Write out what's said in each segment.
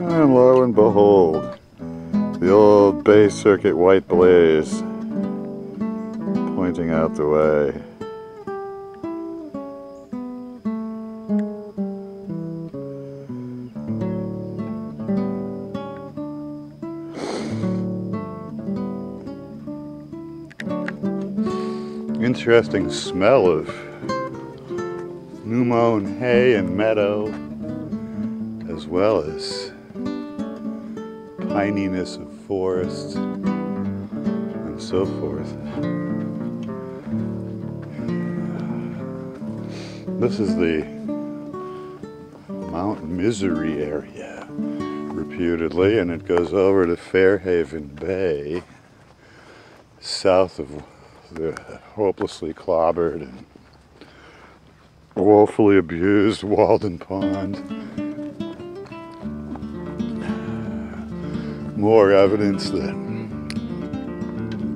And lo and behold, the old Bay Circuit white blaze pointing out the way. Interesting smell of new mown hay and meadow, as well as pininess of forest and so forth. This is the Mount Misery area, reputedly, and it goes over to Fairhaven Bay, south of the hopelessly clobbered and woefully abused Walden Pond. More evidence that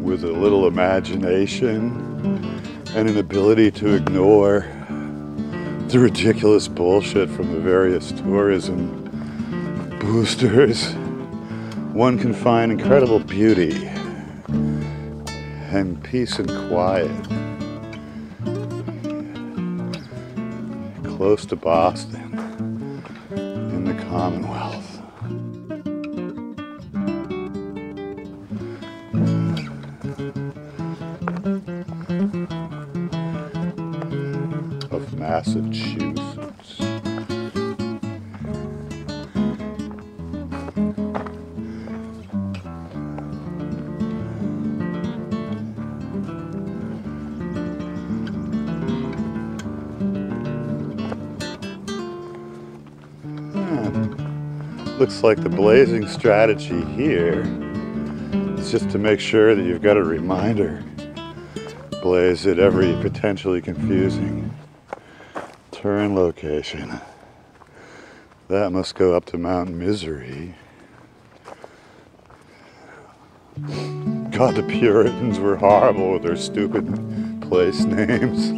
with a little imagination and an ability to ignore the ridiculous bullshit from the various tourism boosters, one can find incredible beauty and peace and quiet, close to Boston, in the Commonwealth. Of Massachusetts. Looks like the blazing strategy here is just to make sure that you've got a reminder blaze at every potentially confusing turn location. That must go up to Mount Misery. God, the Puritans were horrible with their stupid place names.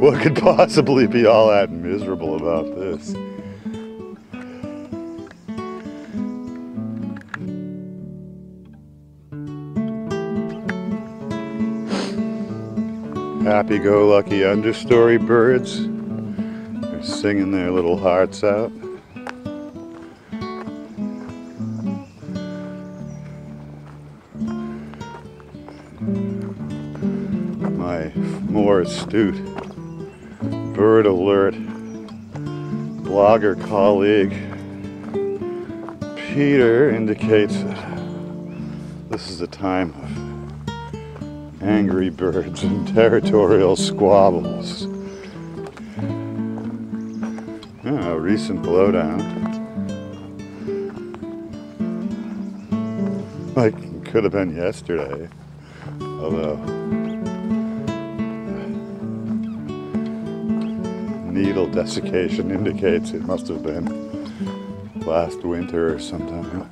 What could possibly be all that miserable about this? Happy-go-lucky understory birds are singing their little hearts out. My more astute bird alert blogger colleague Peter indicates that this is the time of angry birds and territorial squabbles. Yeah, a recent blowdown. Like, it could have been yesterday, although needle desiccation indicates it must have been last winter or sometime.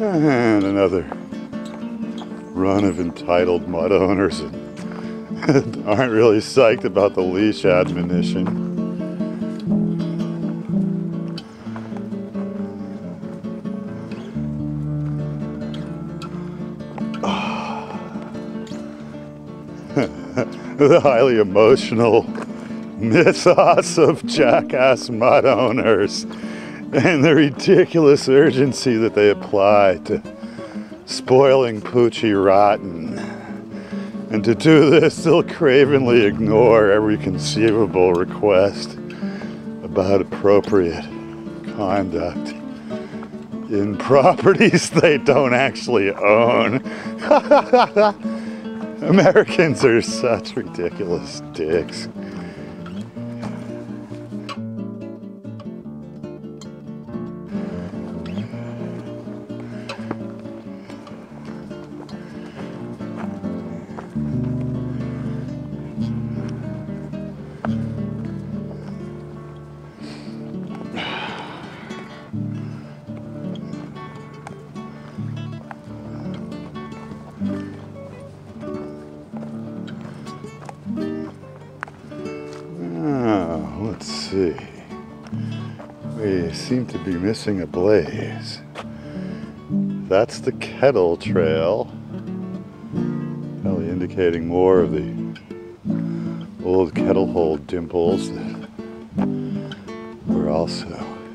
And another run of entitled mud owners that aren't really psyched about the leash admonition. The highly emotional mythos of jackass mud owners and the ridiculous urgency that they apply to spoiling Poochie rotten. And to do this, they'll cravenly ignore every conceivable request about appropriate conduct in properties they don't actually own. Americans are such ridiculous dicks. Let's see. We seem to be missing a blaze. That's the Kettle Trail. Probably indicating more of the old kettle hole dimples that were also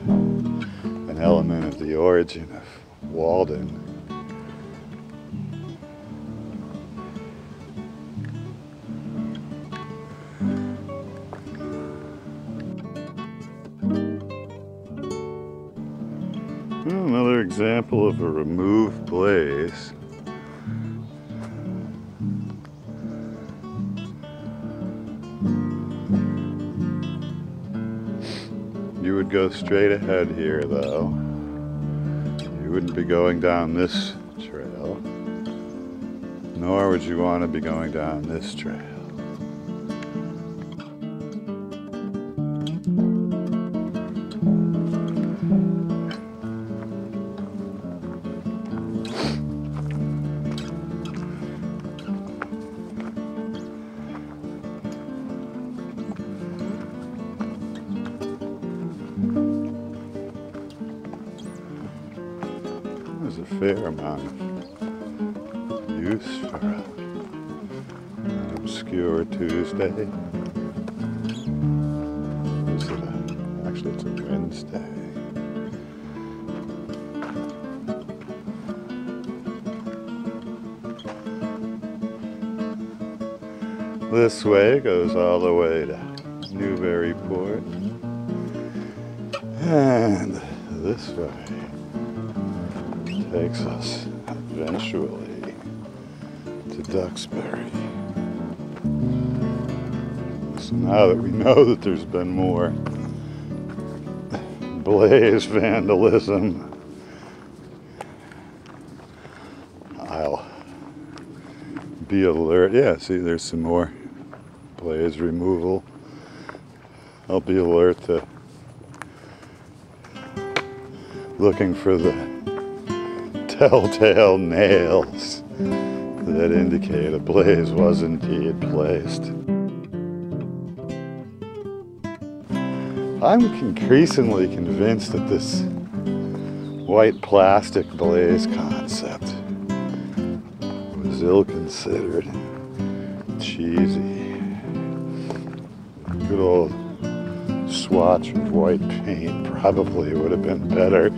an element of the origin of Walden. Another example of a removed blaze. You would go straight ahead here though. You wouldn't be going down this trail, nor would you want to be going down this trail. There's a fair amount of use for an obscure Tuesday. Is it actually, it's a Wednesday. This way goes all the way to Newburyport. And this way takes us eventually to Duxbury. So now that we know that there's been more blaze vandalism, I'll be alert. Yeah, see, there's some more blaze removal. I'll be alert to looking for the telltale nails that indicate a blaze was indeed placed. I'm increasingly convinced that this white plastic blaze concept was ill-considered, cheesy. Good old swatch of white paint probably would have been better.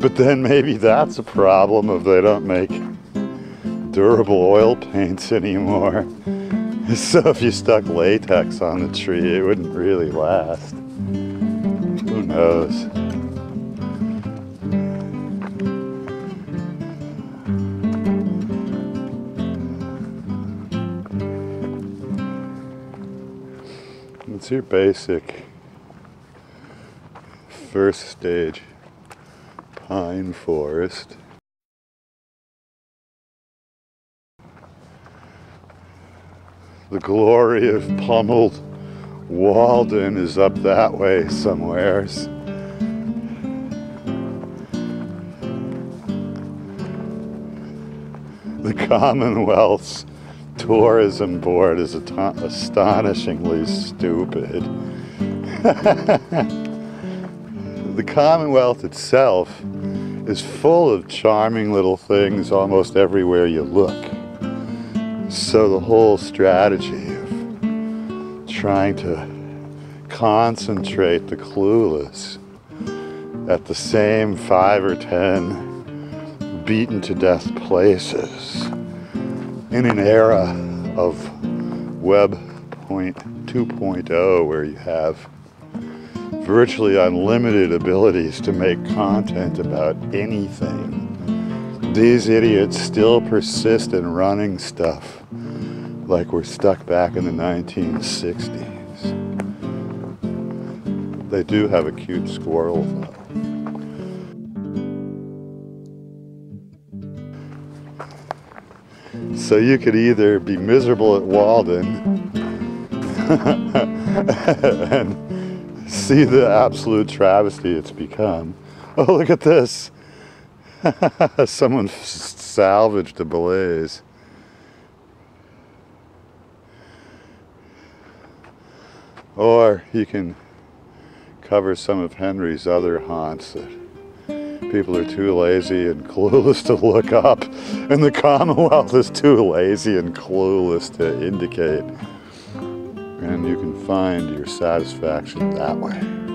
But then maybe that's a problem if they don't make durable oil paints anymore. So if you stuck latex on the tree, it wouldn't really last. Who knows? It's your basic first stage pine forest. The glory of pummeled Walden is up that way somewheres. The Commonwealth's tourism board is astonishingly stupid. The Commonwealth itself is full of charming little things almost everywhere you look. So the whole strategy of trying to concentrate the clueless at the same 5 or 10 beaten to death places in an era of Web 2.0 where you have virtually unlimited abilities to make content about anything. These idiots still persist in running stuff like we're stuck back in the 1960s. They do have a cute squirrel though. So you could either be miserable at Walden and see the absolute travesty it's become. Oh, look at this. Someone salvaged a blaze. Or you can covers some of Henry's other haunts that people are too lazy and clueless to look up, and the Commonwealth is too lazy and clueless to indicate. And you can find your satisfaction that way.